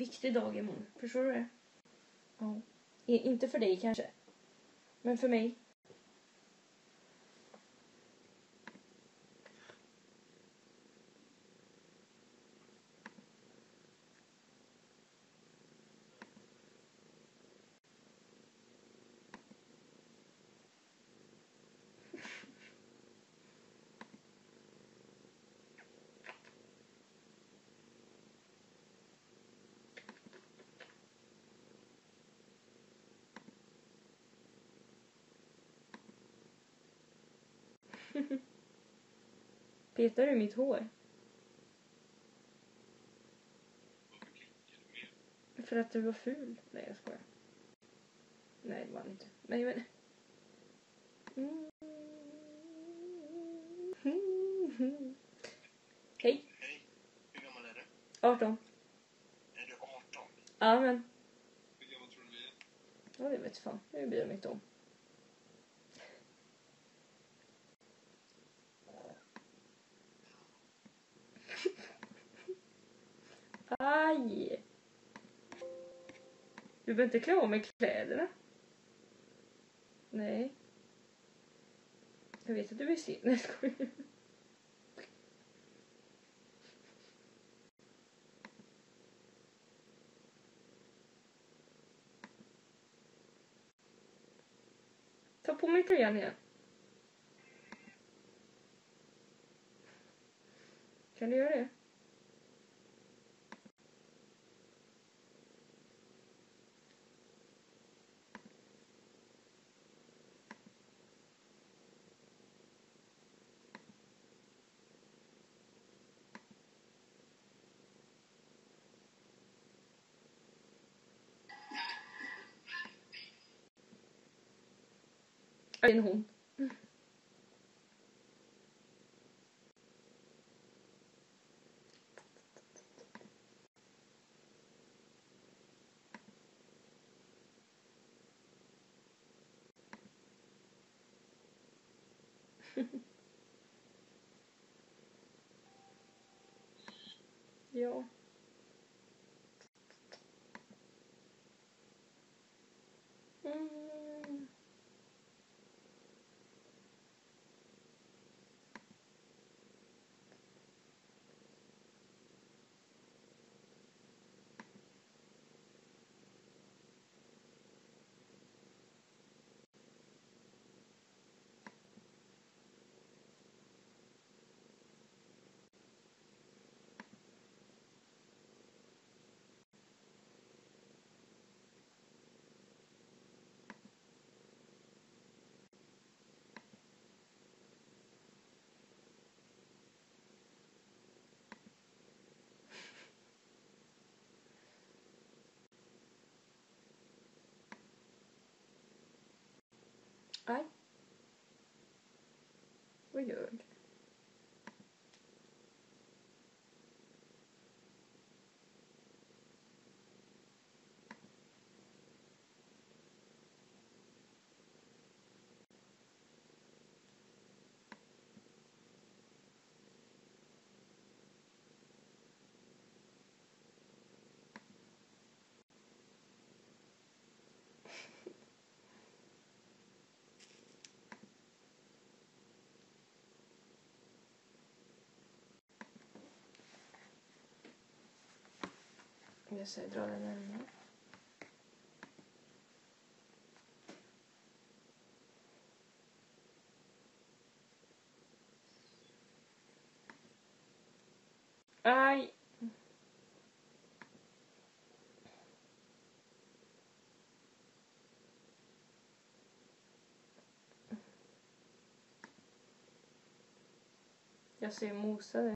jätteviktig dag imorgon. Förstår du det? Ja. Inte för dig kanske. Men för mig. Petar du mitt hår? För att du var ful? Nej, jag skojar. Nej, det var inte. Nej, men... Hej. Hej. Hur gammal är du? 18. Är du 18? Ja, men... Hur gammal tror du vi är? Ja, det vet fan. Nu blir det mitt om. Aj! Du behöver inte klä av mig kläderna. Nej. Jag vet att du vill se. Nej, skojar. Ta på mig tröjan igen. Kan du göra det? En hon. Ja. Aj. Vad gör du? Jag ska dra den här. Aj! Jag ser mosade.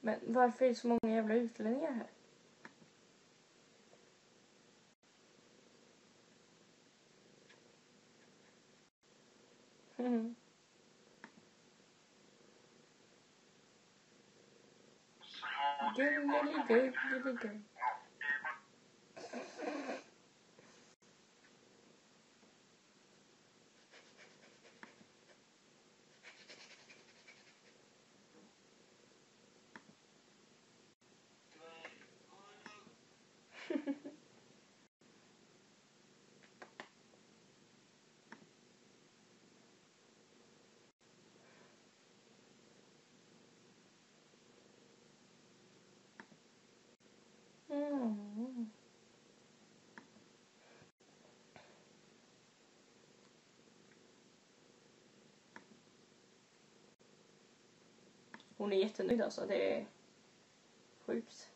Men varför är det så många jävla utlänningar här? Mm-hmm. Give it good. Hon är jättenöjd alltså, det är sjukt.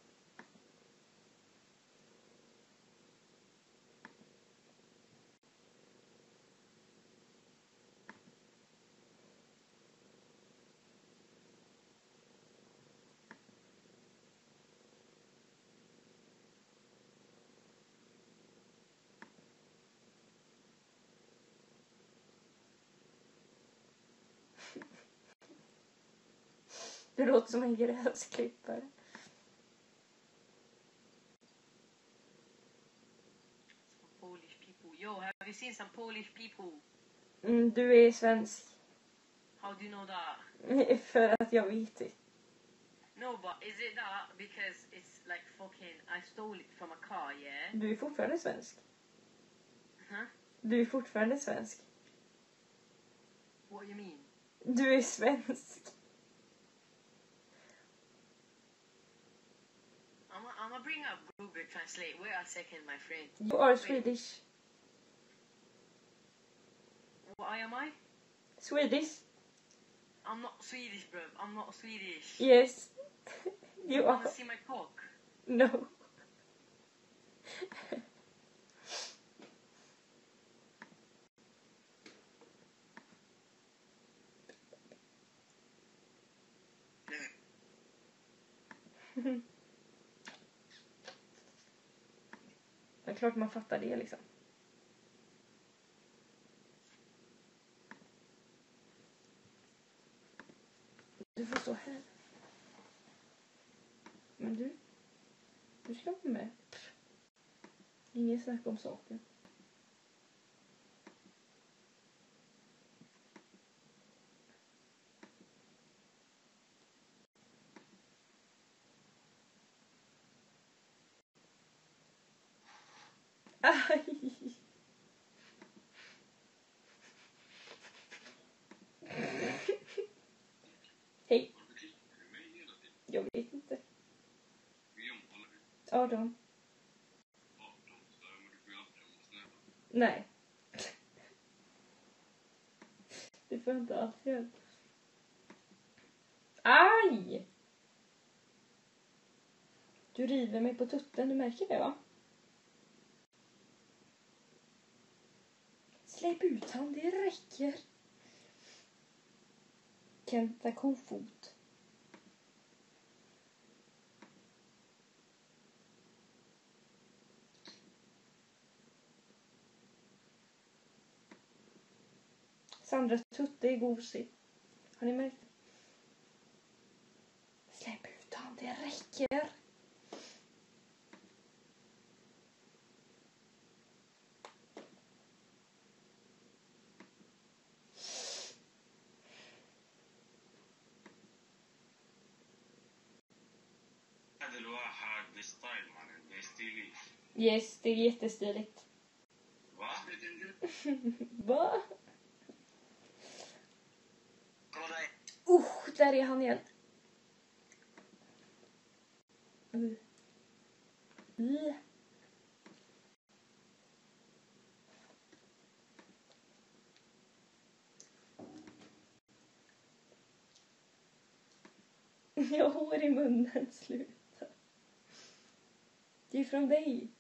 Det låter som en gräsklippare. Polish people. Yo, have you seen some Polish people? Mm, du är svensk. How do you know that? För att jag vet det. No, but is it that because it's like fucking I stole it from a car, yeah? Du är fortfarande svensk. Huh? Du är fortfarande svensk. What do you mean? Du är svensk. I'm bring up Google Translate. Wait a second, my friend. You are Swedish. What am I? Swedish. I'm not Swedish, bro. I'm not Swedish. Yes. You are. Wanna see my cock? No. Det är klart man fattar det liksom. Du får stå här. Men du ska vara med. Ingen snack om saker. Hej. Jag vet inte. Adam. Nej. Du får inte alls hjälp. Aj! Du river mig på tutten, du märker det va? Släpp ut han, det räcker. Kenta konfot. Sandra tutte är gosig. Har ni märkt? Släpp ut han, det räcker. Yes, det är jättestiligt. Va? Va? Där är han igen. Jag hår i munnen, sluta. Det är från dig.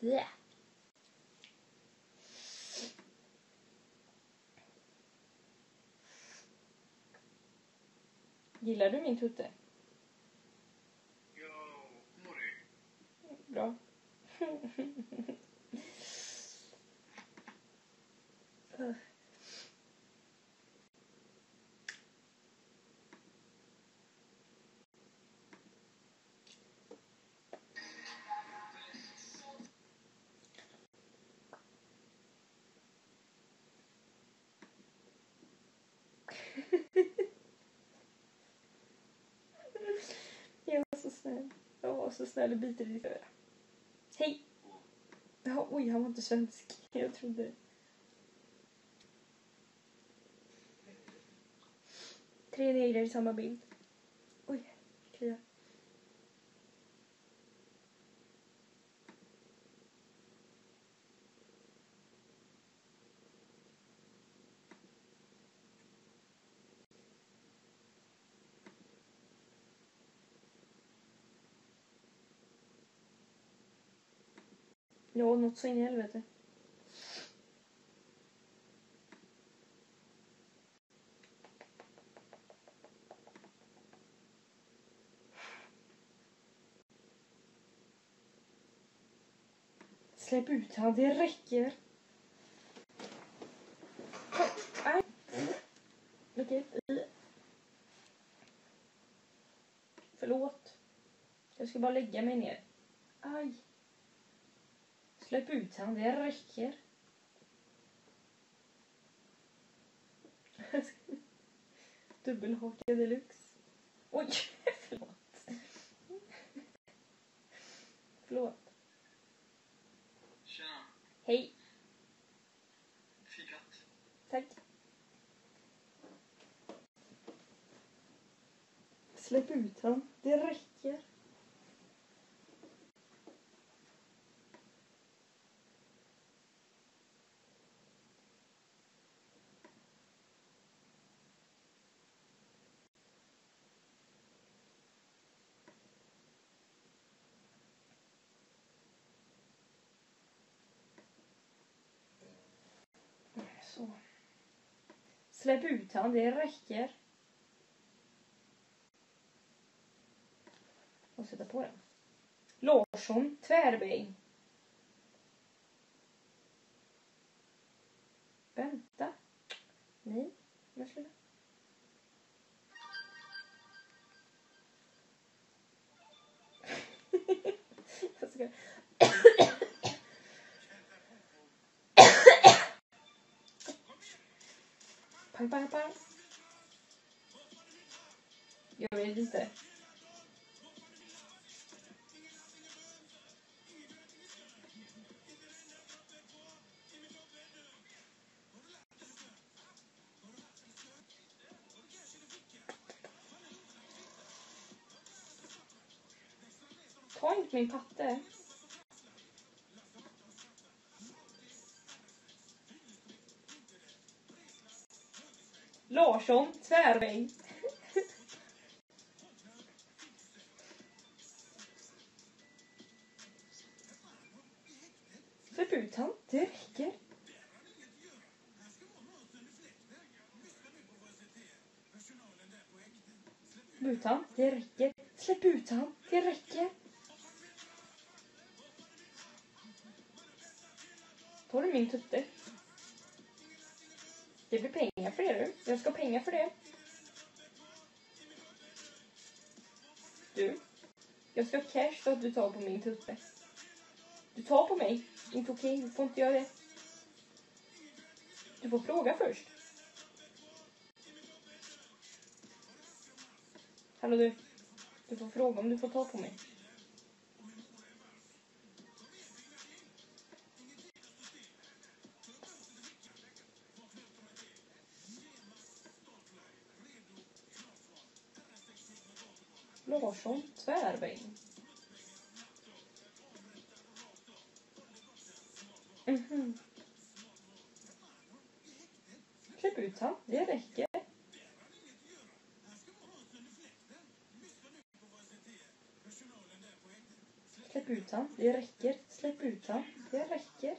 Yeah. Gillar du min tutte? Ja, mår du? Bra. Jag var så snäll. Jag var så snäll och biter i ditt öra. Hej! Oj, han var inte svensk. Jag trodde det. 3 negrar i samma bild. Oj, klia. Ja, något så in i helvete. Släpp ut han, det räcker. Nej. Vilket i. Förlåt. Jag ska bara lägga mig ner. Aj. Släpp ut han, det räcker. Dubbelhaka deluxe. Oj, förlåt. Förlåt. Tjena. Hej. Fikat. Tack. Släpp ut han, det räcker. Så. Släpp ut han, det räcker. Och sätta på den. Larsson, tvärbäng. Vänta. Nej, men sluta. Jag ska... Pang, pang, pang. Jag vet inte. Ta inte min patte. Larsson, tvärväng. Släpp ut han, det räcker. Släpp ut han, det räcker. Släpp ut han, det räcker. Tar du min tutte? Det blir pengar för det du. Jag ska ha pengar för det. Du. Jag ska ha cash för att du tar på min tutte. Du tar på mig. Inte okej. Du får inte göra det. Du får fråga först. Hallå du. Du får fråga om du får ta på mig. Larsson, tvärväng. Mhm. Släpp ut han, det räcker. Släpp ut han, det räcker. Släpp ut han, det räcker.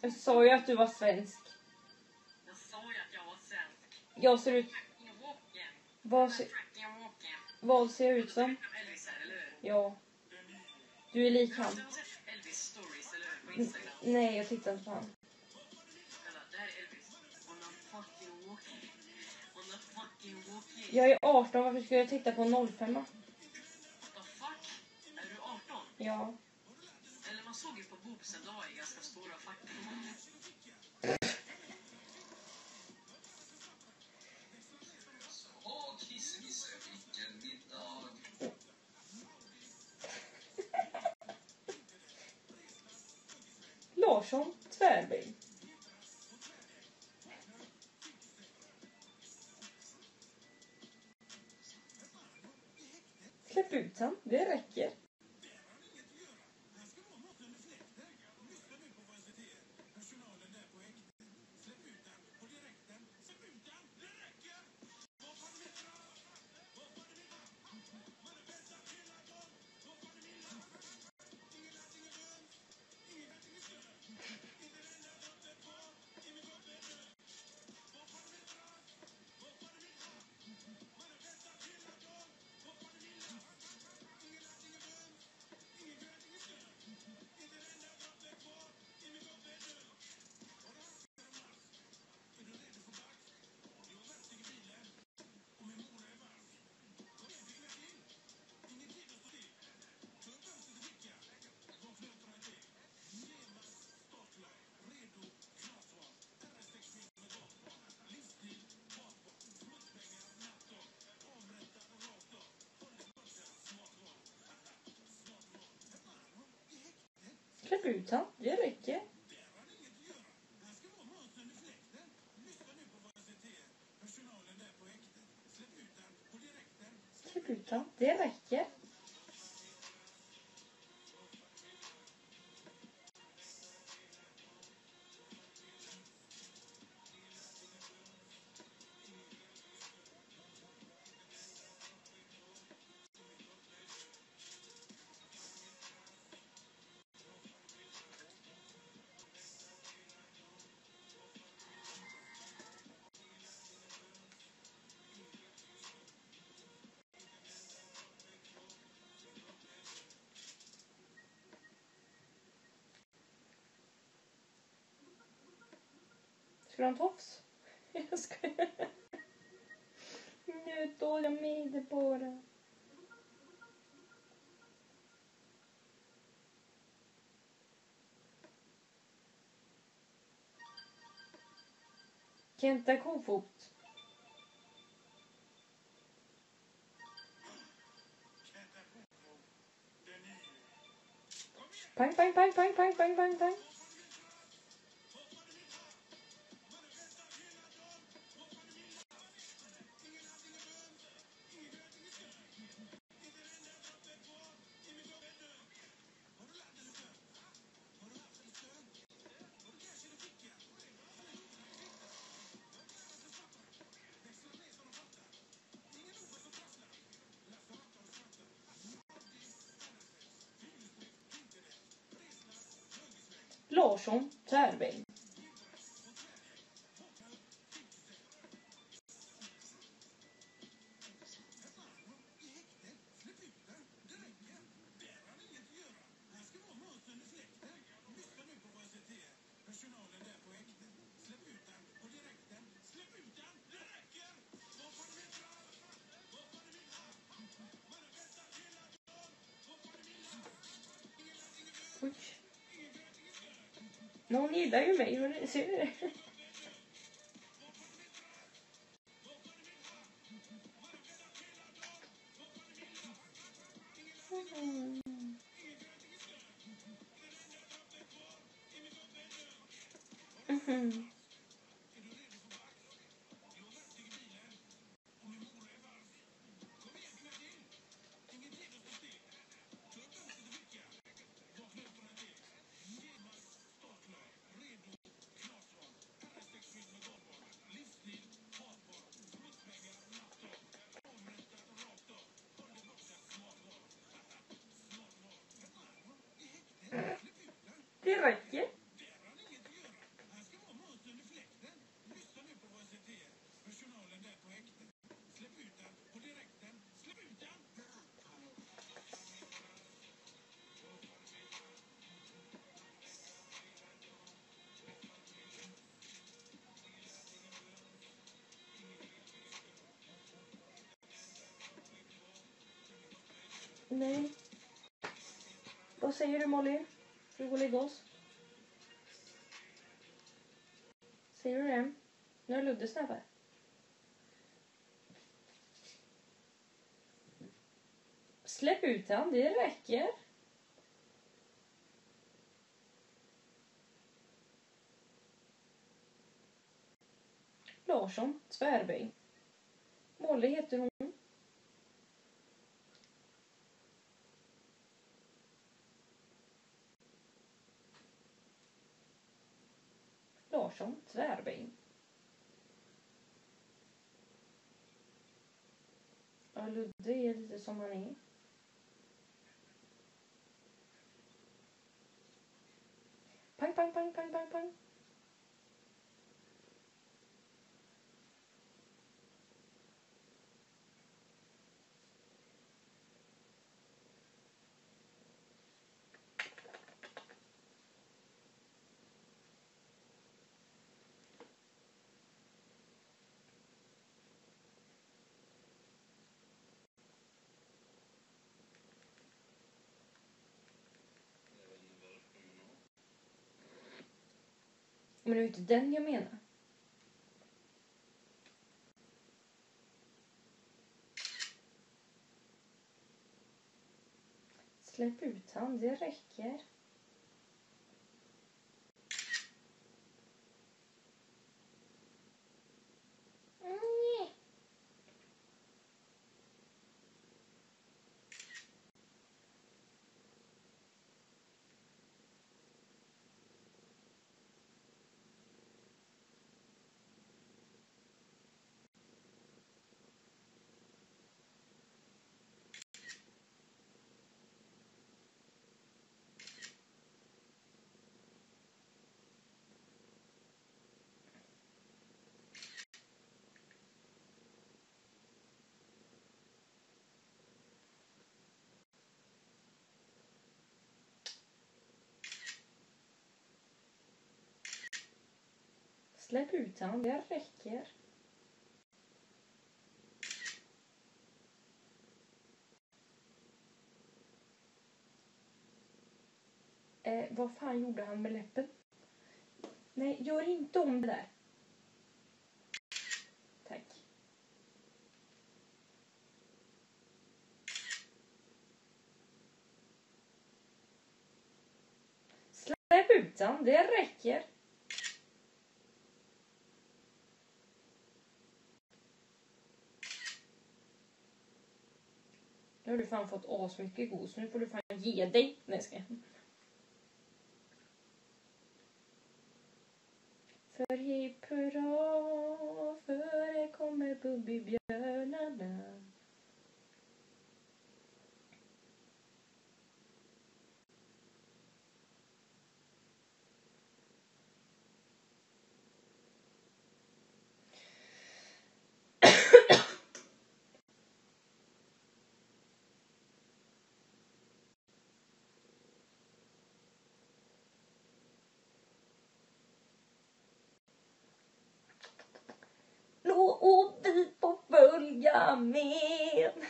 Jag sa ju att du var svensk. Jag sa ju att jag var svensk. Jag ser ut... Vad ser jag ut som? Elvis, eller hur? Ja. Du är lik han. Elvis stories, eller hur? På Instagram. Nej, jag tittar inte på han. Jag är 18, varför skulle jag titta på 05? What the fuck? Är du 18? Ja. Eller man såg ju på boobsen, då var jag ganska stora faktor. Åh, kissmisse, vilken middag. Larsson, tvärbild. Släpp ut han, det räcker. Släpp ut han, det räcker. Släpp ut han, det räcker. Skulle han tops? Jag skojar. Nu tog jag med det bara. Kenta Kofot. Pang, pang, pang, pang, pang, pang, pang, pang. Larsson, Tärväng. Någon gillar ju mig, men ser ni det? Det räcker. Nej. Vad säger du, Molly? Ska vi gå och lägga oss? Säger du det? Nu är Ludde snäppare. Släpp ut han, det räcker. Larsson, Tvärbäng. Molly heter hon. Larsson, Tvärbäng. Ja, Ludde är lite som han är. Pang, pang, pang, pang, pang, pang. Men det är inte den jag menar. Släpp ut han, det räcker. Släpp ut han, det räcker. Vad fan gjorde han med läppen? Nej, gör inte om det där. Tack. Släpp ut han, det räcker. Nu har du fan fått asmycket god, så nu får du fan ge dig. Nej, ska jag. För hipp hurra, för det kommer bubbibjörnarna. Och vi får följa med.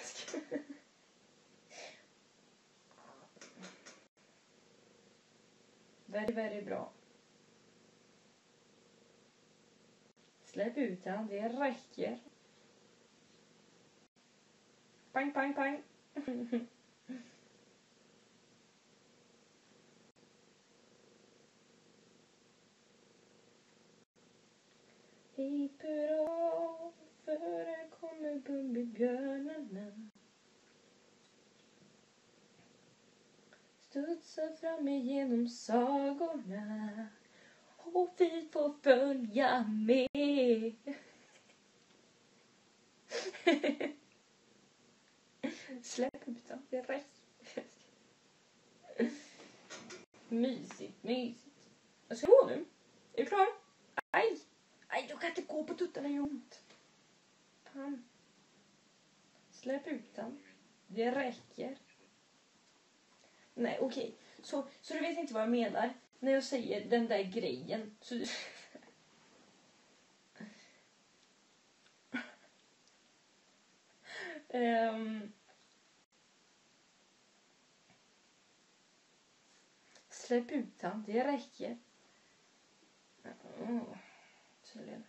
Väldigt, väldigt bra. Släpp ut han, det räcker. Pang, pang, pang. Hipp hurra, för här kommer bubbibjörnarna. Studsar fram igenom sagorna. Och vi får följa med. Släpp ut av det rätt. Mysigt, mysigt. Jag ska gå nu. Är du klar? Aj! Nej, jag kan inte gå på tuttarna, det gör ont. Fan. Släpp ut den. Det räcker. Nej, okej. Så du vet inte vad jag menar när jag säger den där grejen. Så... Slipp ut han, det räcker. Tydligen.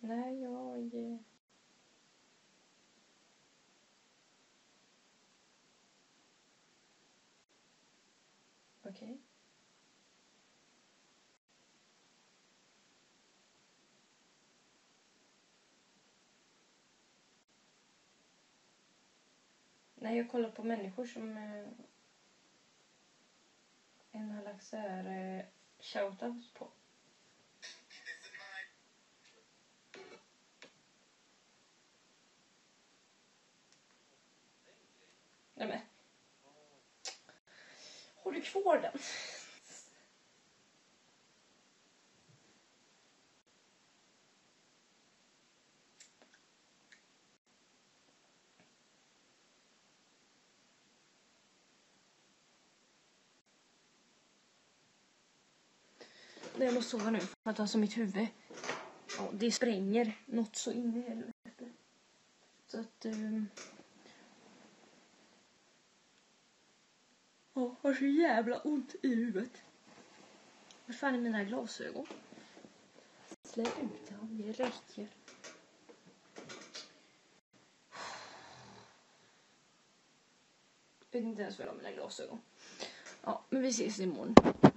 Nej, jag... Okej. När jag kollar på människor som en har lagt så här shoutouts på. Nej men. Har du kvar den? Nej, jag måste sova nu för att alltså mitt huvud. Ja, det spränger något så in i helvete. Så att jag har så jävla ont i huvudet. Vad fan är mina glasögon? Släpp ut dem, det räcker. Jag vet inte ens vad jag har mina glasögon. Ja, men vi ses imorgon.